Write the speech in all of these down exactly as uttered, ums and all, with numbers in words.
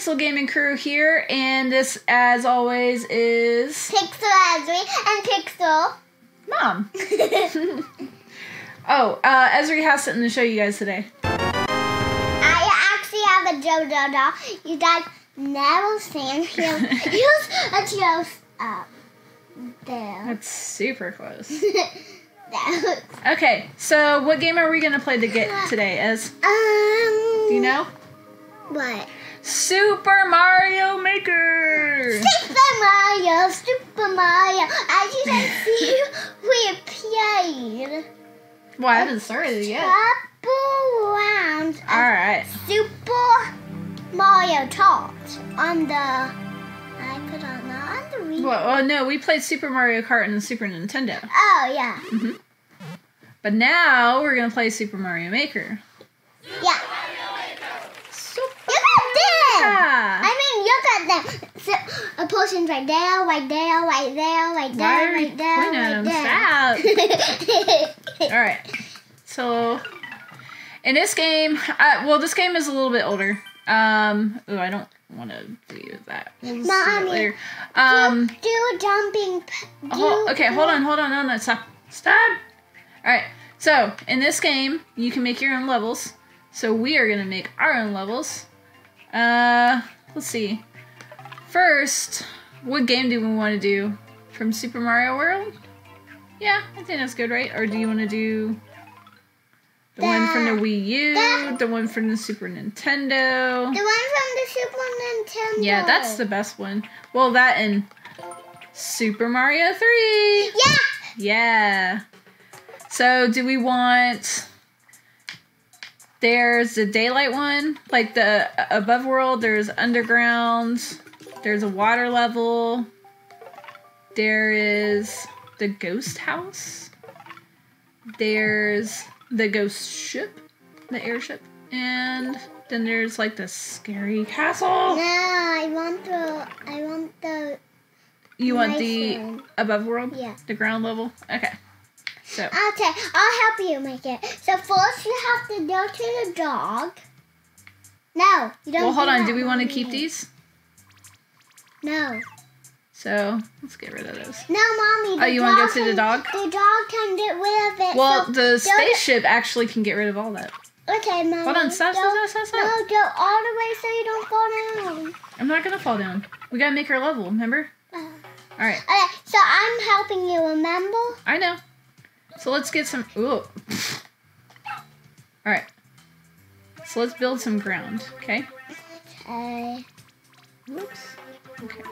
Pixel Gaming Crew here, and this, as always, is Pixel Ezri and Pixel Mom. oh, uh, Ezri has something to show you guys today. I actually have a JoJo doll. You guys never seen him. Here's a JoJo up there. That's super close. Okay, so what game are we gonna play to get today, Ez? Um. Do you know? What? Super Mario Maker. Super Mario, Super Mario. As you can see, we played. Well, I haven't started yet. Triple round. All right. Super Mario Kart on the. I put on the on the Wii. Well, well, no, we played Super Mario Kart on the Super Nintendo. Oh yeah. Mm-hmm. But now we're gonna play Super Mario Maker. Yeah. I mean, look at them. So, a person's right there, right there, right there, right there, right there, right there. All right. So, in this game, uh, well, this game is a little bit older. Um, ooh, I don't want to do that. We'll Mommy, do, later. Um, do, do a jumping. Do hold, okay, hold on, hold on, no, no, stop, stop. All right. So, in this game, you can make your own levels. So we are gonna make our own levels. Uh, let's see. First, what game do we want to do? From Super Mario World? Yeah, I think that's good, right? Or do you want to do the, the one from the Wii U, the, the one from the Super Nintendo? The one from the Super Nintendo. Yeah, that's the best one. Well, that and Super Mario three. Yeah. Yeah. So, do we want... There's the daylight one, like the above world, there's underground, there's a water level, there is the ghost house, there's the ghost ship, the airship, and then there's like the scary castle. No, I want the, I want the... You want the room. Above world? Yeah. The ground level? Okay. So. Okay, I'll help you make it. So first you have to go to the dog. No, you don't. Well, hold do on. Do we want to keep it. These? No. So let's get rid of those. No, Mommy. Oh, you want to go to can, the dog? The dog can get rid of it. Well, so the spaceship actually can get rid of all that. Okay, Mommy. Hold on. Stop, stop, stop, stop. No, go all the way so you don't fall down. I'm not going to fall down. We got to make our level, remember? Uh, all right. Okay, so I'm helping you, remember? I know. So let's get some, ooh. Alright. So let's build some ground, okay? Okay. Whoops. Okay.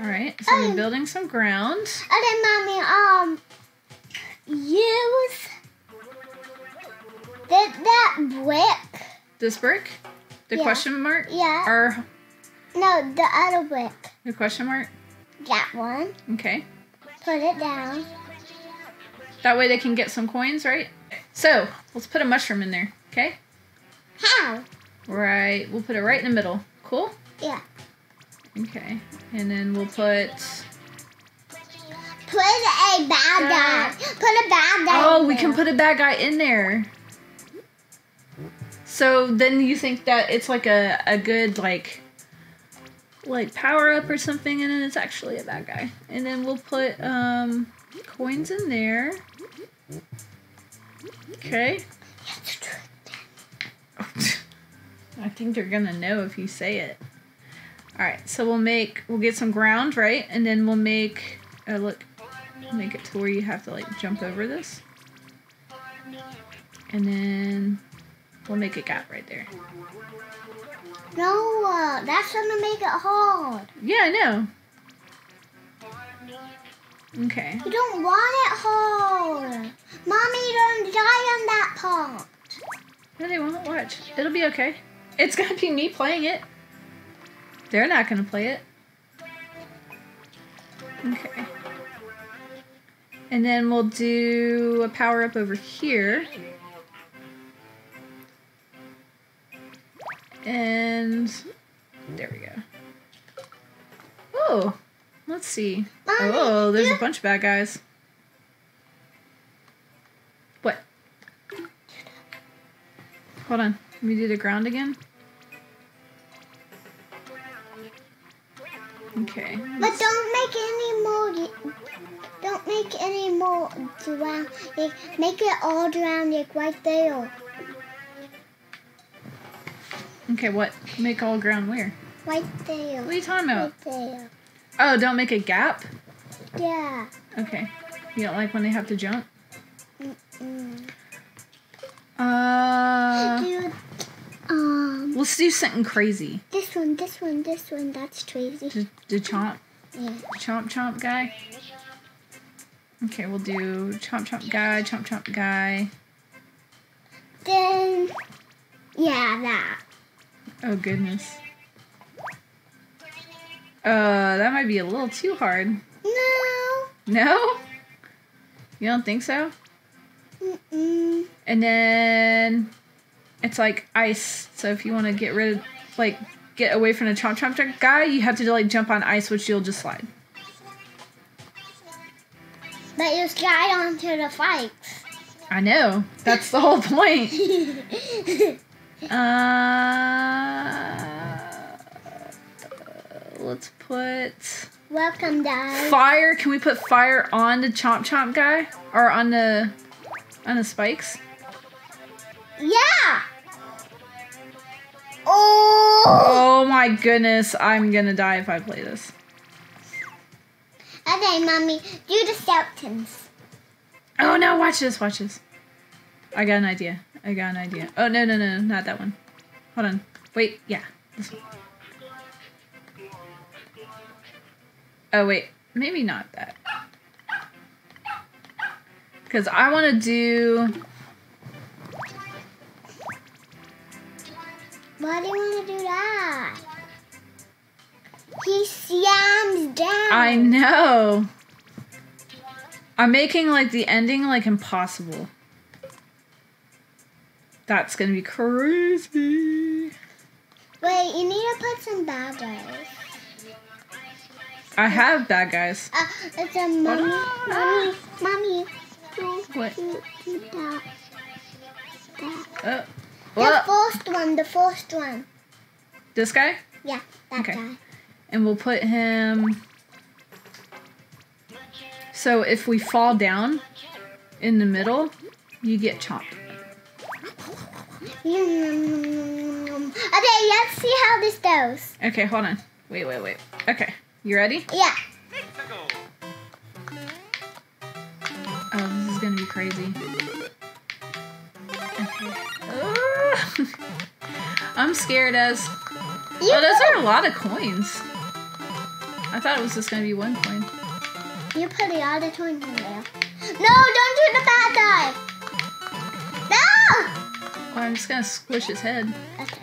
Alright, so um, we're building some ground. Okay, Mommy, um, use that, that brick. This brick? The yeah. question mark? Yeah. Or? No, the other brick. The question mark? That one. Okay. Put it down. That way they can get some coins, right? So, let's put a mushroom in there, okay? How? Right, we'll put it right in the middle. Cool? Yeah. Okay, and then we'll put... Put a bad guy. Put a bad guy Oh, in we there. Can put a bad guy in there. So, then you think that it's like a, a good, like... like power up or something, and then it's actually a bad guy. And then we'll put um coins in there. Okay. I think they're gonna know if you say it. Alright, so we'll make we'll get some ground, right? And then we'll make uh look make it to where you have to like jump over this. And then we'll make a gap right there. No, uh, that's gonna make it hard. Yeah, I know. Okay. You don't want it hard. Mommy, you don't die on that part. No, they won't. Watch. It'll be okay. It's gonna be me playing it. They're not gonna play it. Okay. And then we'll do a power up over here. And there we go. Oh, let's see. Mommy, oh, there's a bunch of bad guys. What? Hold on. Let me do the ground again. Okay. But don't make any more. Don't make any more round. Make it all round, like right there. Okay, what? Make all ground where? Right there. What are you talking about? Right there. Oh, don't make a gap? Yeah. Okay. You don't like when they have to jump? Mm-mm. Uh... Dude, um... Let's do something crazy. This one, this one, this one. That's crazy. The, the chomp? Yeah. Chomp, chomp guy? Okay, we'll do chomp, chomp guy, chomp, chomp guy. Then... Yeah, that. Oh, goodness. Uh, that might be a little too hard. No. No? You don't think so? Mm-mm. And then it's like ice. So if you want to get rid of, like, get away from the chomp chomp guy, you have to, like, jump on ice, which you'll just slide. But you slide onto the spikes. I know. That's the whole point. Uh, let's put... Welcome, Dad. Fire. Can we put fire on the chomp chomp guy? Or on the... on the spikes? Yeah! Oh! Oh my goodness. I'm gonna die if I play this. Okay, Mommy. Do the skeletons. Oh no, watch this, watch this. I got an idea. I got an idea. Oh, no, no, no, not that one. Hold on. Wait, yeah. This one. Oh, wait. Maybe not that. Because I want to do... Why do you want to do that? He slams down. I know. I'm making, like, the ending, like, impossible. That's gonna be crazy. Wait, you need to put some bad guys. I have bad guys. Uh, it's a mommy, mommy, mommy. What? That. That. Oh. The first one, the first one. This guy? Yeah, that okay. guy. And we'll put him... So if we fall down in the middle, you get chomped. Okay, let's see how this goes. Okay, hold on. Wait, wait, wait. Okay, you ready? Yeah. Oh, this is gonna be crazy. Okay. Oh. I'm scared as. You oh, those are a lot of coins. I thought it was just gonna be one coin. You put a lot of coins in there. No, don't do the bad guy. No. Well, I'm just gonna squish his head. Okay.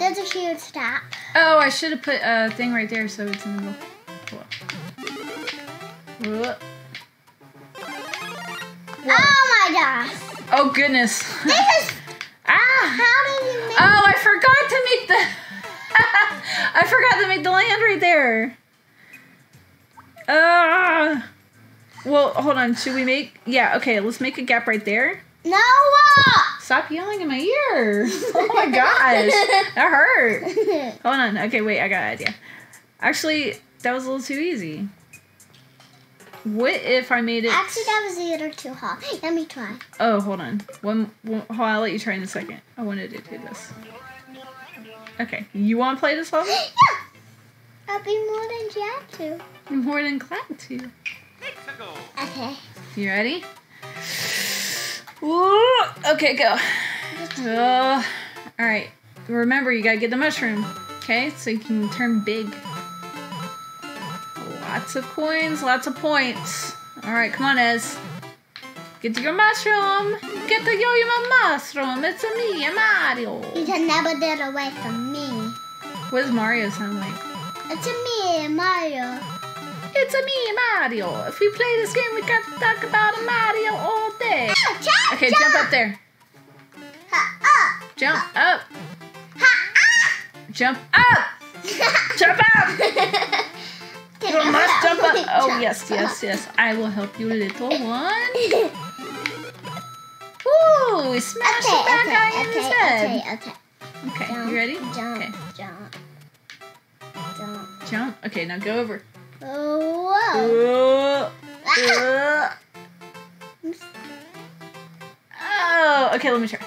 There's a huge stack. Oh, I should have put a thing right there so it's in the middle. Whoa. Whoa. Oh my gosh! Oh goodness! This is ah! How did you make? Oh, I forgot to make the. I forgot to make the land right there. Ah. Uh. Well, hold on. Should we make... Yeah, okay. Let's make a gap right there. No! Stop yelling in my ear. Oh, my gosh. That hurt. Hold on. Okay, wait. I got an idea. Actually, that was a little too easy. What if I made it... Actually, that was a little too hard. Let me try. Oh, hold on. One, one, hold on. I'll let you try in a second. I wanted to do this. Okay. You want to play this level? Yeah. I'll be more than glad to. You're more than glad to. Okay. You ready? Ooh, okay, go. Oh, all right. Remember, you gotta get the mushroom. Okay, so you can turn big. Lots of coins, lots of points. All right, come on, Ez. Get to your mushroom. Get to your, your mushroom. It's a me, a Mario. You can never get away from me. What does Mario sound like? It's a me, Mario. It's a me, Mario. If we play this game, we got to talk about a Mario all day. Oh, jump, okay, jump. jump up there. Ha, up. Jump ha, up. Ha, up. Jump up. Jump up. You must jump up. Oh, yes, yes, yes. I will help you, little one. Ooh, we smashed okay, the bad okay, guy okay, in his head. Okay, okay, okay. Okay, jump, you ready? Jump, okay. jump, jump. Jump. Okay, now go over. Whoa. Whoa. Ah. Whoa. Oh, okay, let me try.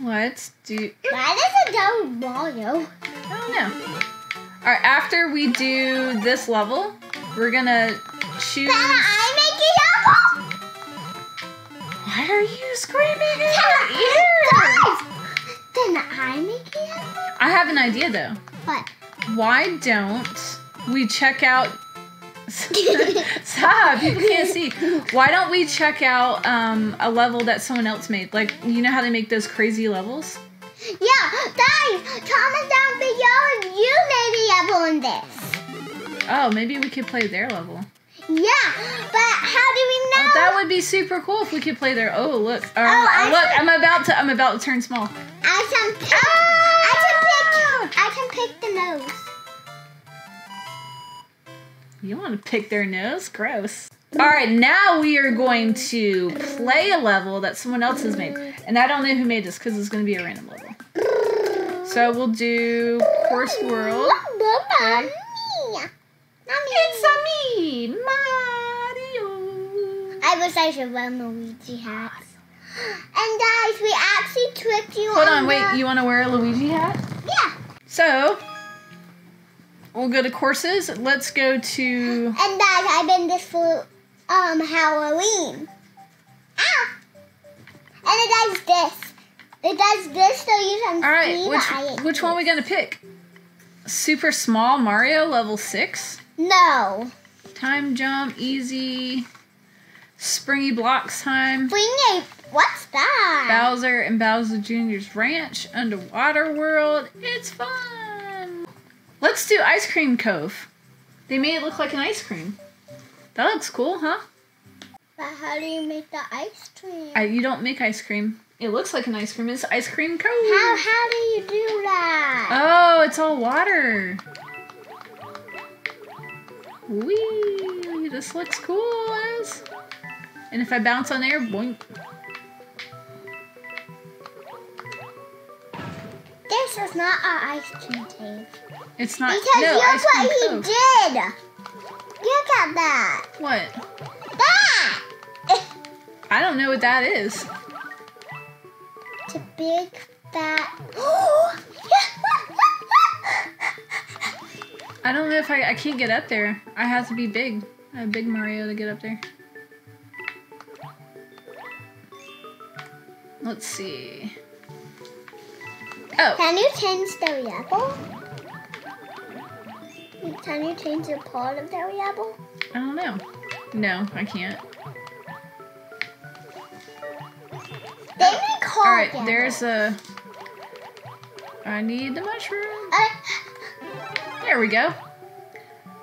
Let's do... Why does it go Mario? I don't know. All right, after we do this level, we're going to choose... Can I make it up? Why are you screaming in your ears? Can I make it up? I have an idea, though. What? Why don't we check out... Stop, people can't see. Why don't we check out um, a level that someone else made? Like, you know how they make those crazy levels? Yeah, guys, comment down below if you made a level on this. Oh, maybe we could play their level. Yeah, but how do we know? Oh, that would be super cool if we could play their... Oh, look. Um, oh, I look, should... I'm about to I'm about to turn small. I can pick... Ah! I can pick, I can pick the nose. You want to pick their nose? Gross. All right, now we are going to play a level that someone else has made. And I don't know who made this because it's going to be a random level. So we'll do Course World. Okay. It's-a me, Mario. I wish I should wear Luigi hats. And guys, we actually tricked you on Hold on, on wait. The... You want to wear a Luigi hat? Yeah. So... We'll go to courses. Let's go to... And guys, I've been this for um, Halloween. Ah! And it does this. It does this so you can All right, see which, which one are we going to pick? Super Small Mario Level six? No. Time Jump, Easy. Springy Blocks Time. Springy, what's that? Bowser and Bowser Junior's Ranch. Underwater World. It's fun. Let's do Ice Cream Cove. They made it look like an ice cream. That looks cool, huh? But how do you make the ice cream? I, you don't make ice cream. It looks like an ice cream. It's Ice Cream Cove. How, how do you do that? Oh, it's all water. Whee! This looks cool, guys. And if I bounce on air, boink. This is not our ice cream cave. It's not. Because no, look what he cove. did. Look at that. What? That. I don't know what that is. It's a big fat. I don't know if I. I can't get up there. I have to be big. I have big Mario to get up there. Let's see. Oh. Can you change the level? Can you change the part of the level? I don't know. No, I can't. They make call. All right, level. There's a. I need the mushroom. Uh, there we go.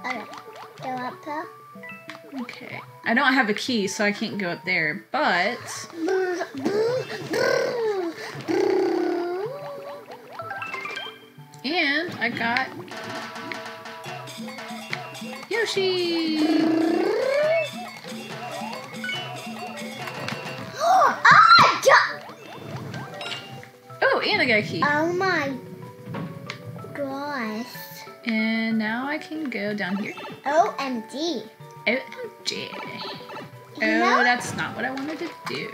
Okay, go up there. Okay. I don't have a key, so I can't go up there. But. And I got Yoshi. Oh, and I got a key. Oh my gosh. And now I can go down here. O M G. O M G. Oh, that's not what I wanted to do.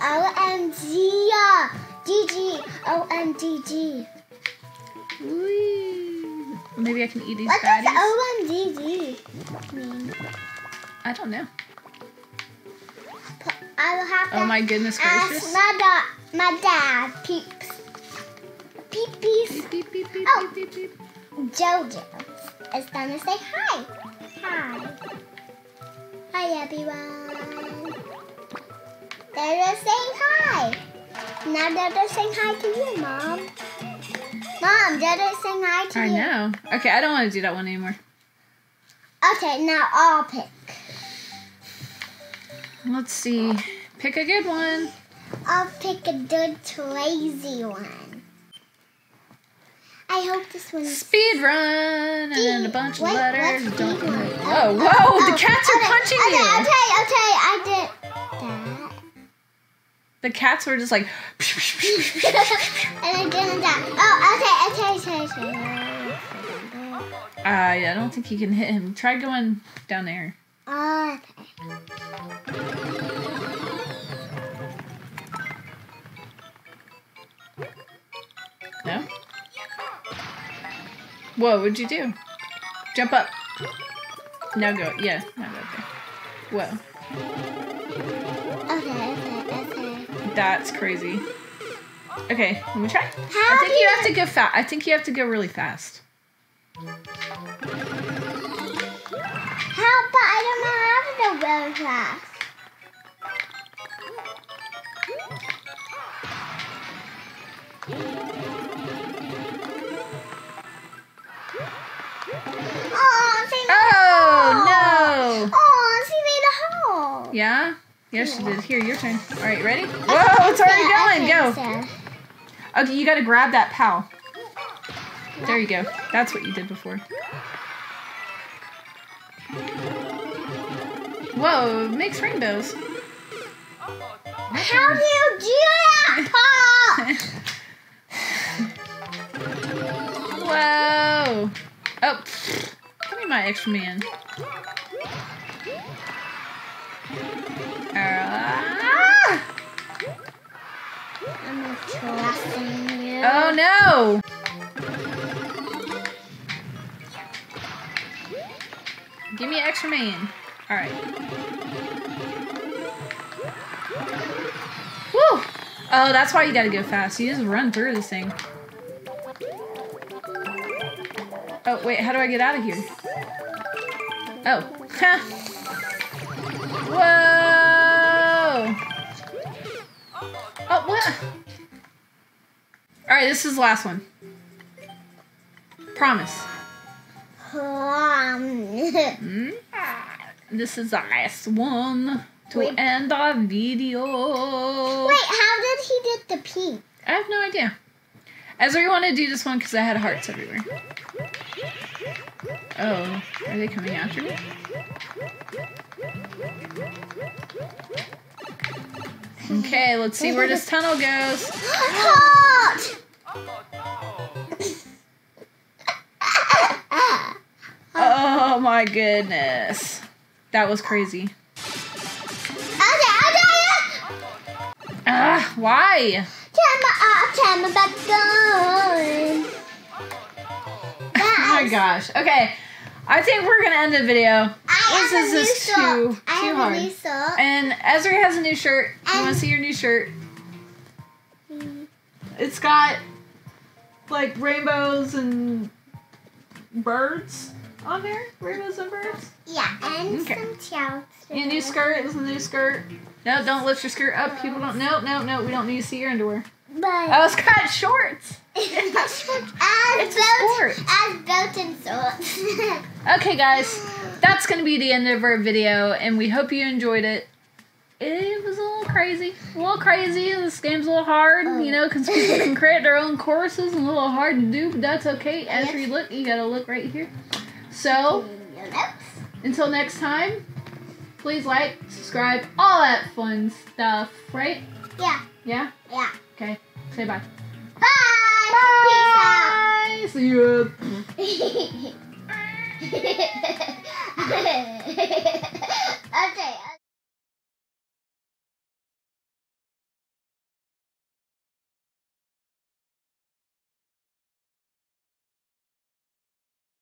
O M G. G G. O M G G. Whee. Maybe I can eat these what baddies. What does O M G G mean? I don't know. I will have to oh my goodness gracious. Ask my, da my dad. Peeps. Peep peeps. Beep, beep, beep, beep, oh. beep, beep, beep. JoJo is gonna say hi. Hi. Hi everyone. They're just saying hi. Now they're just saying hi to you, Mom. Mom, did it sing hi to I you? I know. Okay, I don't want to do that one anymore. Okay, now I'll pick. Let's see. Pick a good one. I'll pick a good crazy one. I hope this one's... Speed run! Speed. And then a bunch what, of letters. Don't oh, oh, whoa! Oh, the cats oh, are okay. punching okay, you! Okay, okay, okay. I did that. The cats were just like. And I didn't die. Oh, okay, okay, okay, okay. Uh, yeah, I don't think you can hit him. Try going down there. Oh, okay. No? Whoa, what'd you do? Jump up. Now go. Yeah, now go up there. Whoa. Okay, okay, okay. That's crazy. Okay, let me try. How I think you, you have to go fast. I think you have to go really fast. How? But I don't know how to go really fast. Yeah? Yeah, she did. Here, your turn. All right, ready? Whoa, it's already going. Go. Okay, you got to grab that pal. There you go. That's what you did before. Whoa, it makes rainbows. How do you do that, pal? Whoa. Oh, give me my extra man. Uh, I'm trusting you. Oh no! Give me an extra man. Alright. Woo! Oh, that's why you gotta go fast. You just run through this thing. Oh, wait, how do I get out of here? Oh. Huh. Whoa! Oh, what? Alright, this is the last one. Promise. Mm-hmm. This is the last one to Wait. end our video. Wait, how did he get the pink? I have no idea. Ezri wanted to do this one because I had hearts everywhere. Oh, are they coming after me? Okay, let's see where this tunnel goes. Hot! Oh my goodness. That was crazy. Ah, uh, why? Oh my gosh. Okay. I think we're gonna end the video. I this is just too, too I have hard. A new sock. And Ezri has a new shirt. You wanna see your new shirt? Mm. It's got like rainbows and birds on there. Rainbows and birds. Yeah, and okay. some clouds. Your new skirt is a new skirt. No, don't lift your skirt up. People don't. No, no, no. We don't need to see your underwear. But oh, it's got shorts. It's not shorts. It's a sport. As boats and shorts. Okay, guys. That's going to be the end of our video, and we hope you enjoyed it. It was a little crazy. A little crazy. This game's a little hard, oh. you know, because people can create their own courses. A little hard to do, but that's okay. As we look, you got to look right here. So, until next time, please like, subscribe, all that fun stuff, right? Yeah. Yeah? Yeah. Okay. Say bye. Bye! Bye! Peace out! See ya! Okay.